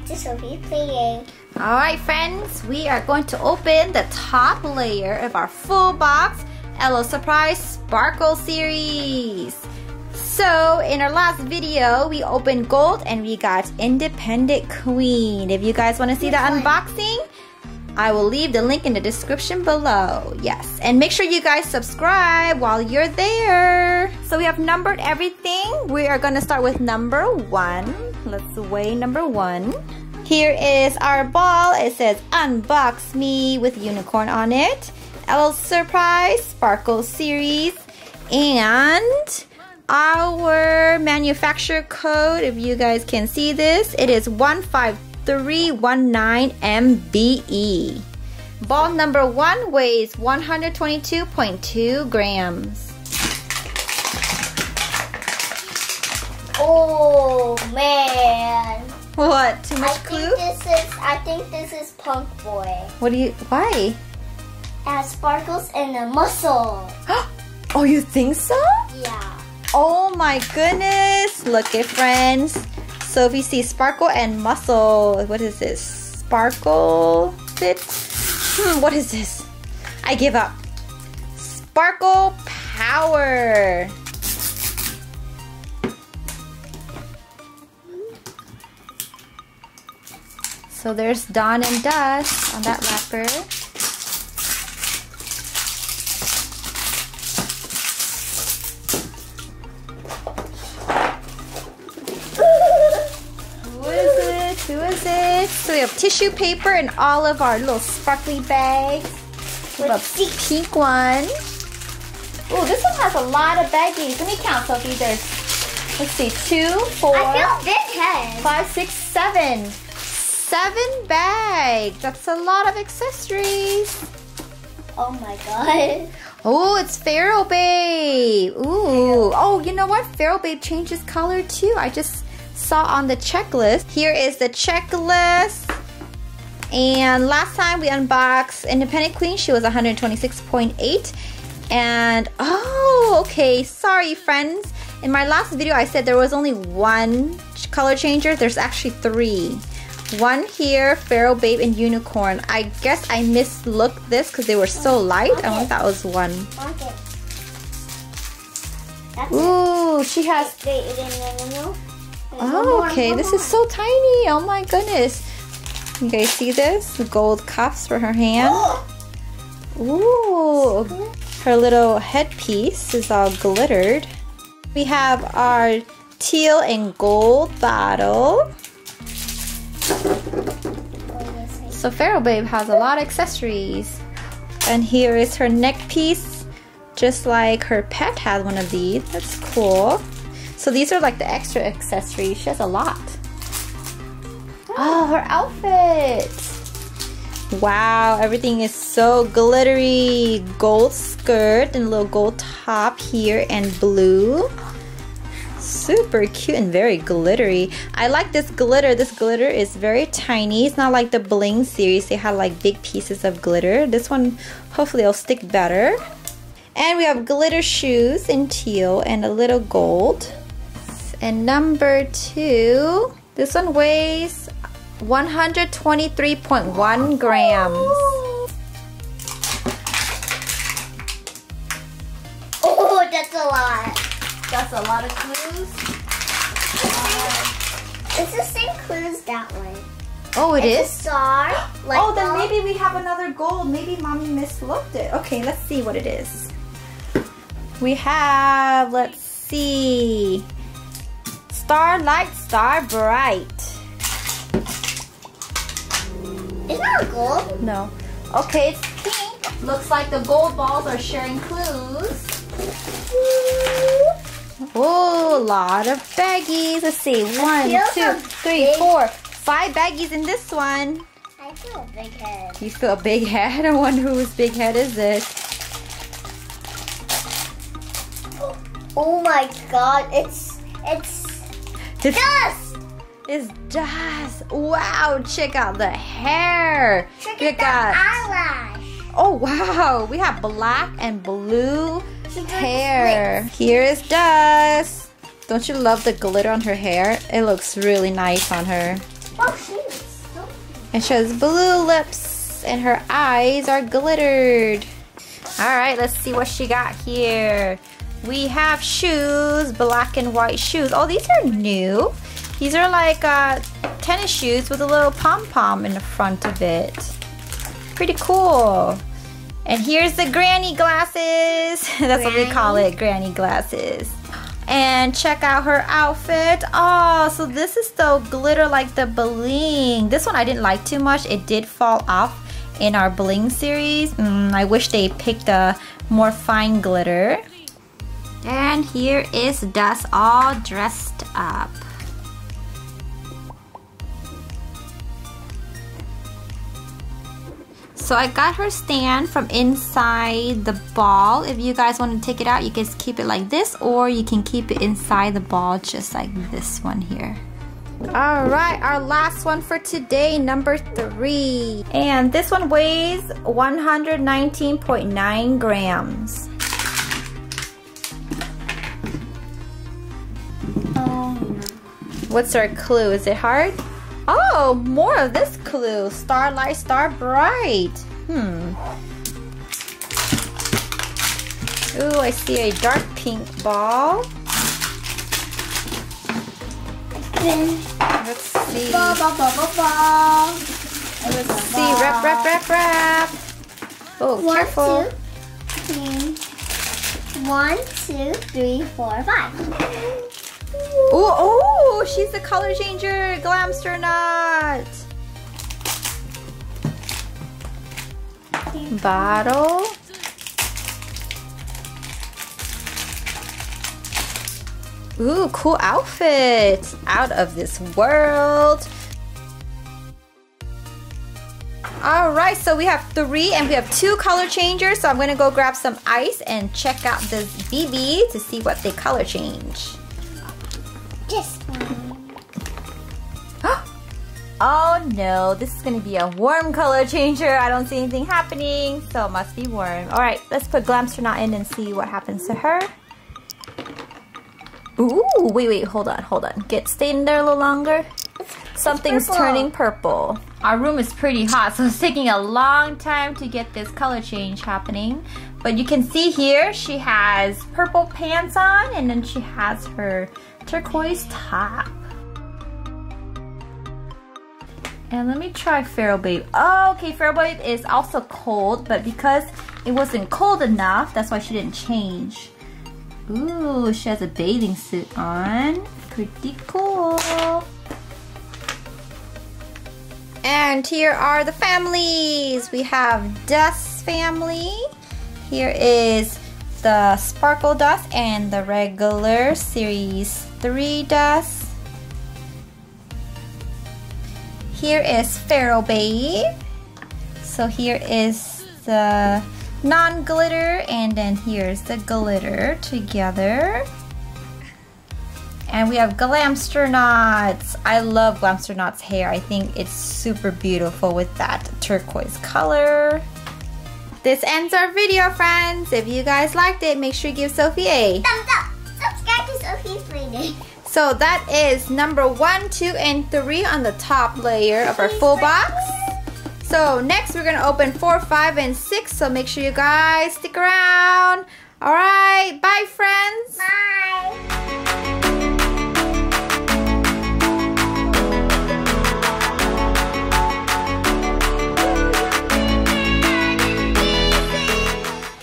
back to Sophie's Play Day. Alright friends, we are going to open the top layer of our full box LOL Surprise Sparkle Series. So in our last video, we opened gold and we got Independent Queen. If you guys want to see the unboxing, I will leave the link in the description below. Yes, and make sure you guys subscribe while you're there. So we have numbered everything. We are going to start with number 1. Let's weigh number 1. Here is our ball. It says unbox me with unicorn on it. LOL Surprise Sparkle Series. And our manufacturer code, if you guys can see this, it is 15319 MBE. Ball number 1 weighs 122.2 grams. Oh man! What? Too much clue? I think this is Punk Boy. What do you? Why? It has sparkles and a muscle. Oh, you think so? Yeah. Oh my goodness! Look at friends. So we see sparkle and muscle. What is this? Sparkle fit? What is this? I give up. Sparkle power. So there's Dawn and Dust on that wrapper. So we have tissue paper in all of our little sparkly bags. We have a pink one. Oh, this one has a lot of baggies. Let me count, Sophie. There's, let's see, 2, 4, 5, 6, 7. 7 bags. That's a lot of accessories. Oh my god. Oh, it's Feral Babe. Ooh. Oh, you know what? Feral Babe changes color too. I just saw on the checklist. Here is the checklist. And last time we unboxed Independent Queen, she was 126.8. And oh, okay, sorry friends. In my last video I said there was only one color changer. There's actually 3. One here, Feral Babe and Unicorn. I guess I mislooked this because they were so light. I only thought it was one. Ooh, she has... Oh, okay. This is so tiny. Oh my goodness. You guys see this? The gold cuffs for her hand. Ooh. Her little headpiece is all glittered. We have our teal and gold bottle. So Feral Babe has a lot of accessories. And here is her neck piece. Just like her pet had one of these. That's cool. So these are like the extra accessories. She has a lot. Oh, her outfit. Wow, everything is so glittery. Gold skirt and a little gold top here and blue. Super cute and very glittery. I like this glitter. This glitter is very tiny. It's not like the Bling series. They had like big pieces of glitter. This one, hopefully it'll stick better. And we have glitter shoes in teal and a little gold. And number 2, this one weighs 123.1 grams. Oh, that's a lot. That's a lot of clues. It's the same clues that way. Oh, it's a star. Like oh, then maybe we have another gold. Maybe mommy mislooked it. Okay, let's see what it is. We have, let's see. Starlight, Star Bright. Isn't that gold? No. Okay, it's pink. Looks like the gold balls are sharing clues. Oh, a lot of baggies. Let's see. 1, 2, 3, 4, 5 baggies in this one. I feel a big head. You feel a big head? I wonder whose big head is this. Oh my god, it's dust! It's dust. Wow, check out the hair. Check out the eyelash. Oh wow, we have black and blue hair. Here is Dust. Don't you love the glitter on her hair? It looks really nice on her. Oh, shoot. And she has blue lips and her eyes are glittered. Alright, let's see what she got here. We have shoes, black and white shoes. Oh, these are new. These are like tennis shoes with a little pom-pom in the front of it. Pretty cool. And here's the granny glasses. That's what we call it, granny glasses. And check out her outfit. Oh, so this is the glitter like the bling. This one I didn't like too much. It did fall off in our bling series. I wish they picked a more fine glitter. And here is Dust all dressed up. So I got her stand from inside the ball. If you guys want to take it out, you can keep it like this, or you can keep it inside the ball just like this one here. Alright, our last one for today, number 3. And this one weighs 119.9 grams. What's our clue? Is it hard? Oh, more of this clue. Starlight, star bright. Ooh, I see a dark pink ball. Let's see. Ball, ball, ball, ball, ball. Let's see. Wrap, wrap, wrap, wrap. Oh, careful. 1, 2, 3, 4, 5. Oh, she's the color changer, Glamstronaut. Bottle. Ooh, cool outfit. Out of this world. Alright, so we have 3 and we have 2 color changers. So I'm gonna go grab some ice and check out this BB to see what they color change. This one. Oh no, this is gonna be a warm color changer. I don't see anything happening, so it must be warm. Alright, let's put Glamstronaut in and see what happens to her. Ooh, wait, hold on. Stay in there a little longer. Something's turning purple. Our room is pretty hot, so it's taking a long time to get this color change happening. But you can see here, she has purple pants on, and then she has her turquoise top. And let me try Feral Babe. Oh, okay, Feral Babe is also cold, but because it wasn't cold enough, that's why she didn't change. Ooh, she has a bathing suit on. Pretty cool. And here are the families. We have Dust's family. Here is the Sparkle Dust and the regular Series 3 Dust. Here is Feral Babe. So here is the non-glitter, and then here's the glitter together. And we have Glamstronauts. I love Glamstronaut's hair. I think it's super beautiful with that turquoise color. This ends our video, friends. If you guys liked it, make sure you give Sophie a thumbs up. Subscribe to Sophie's Play Day. So that is number 1, 2, and 3 on the top layer of our full box. So next we're gonna open 4, 5, and 6. So make sure you guys stick around. All right, bye friends. Bye.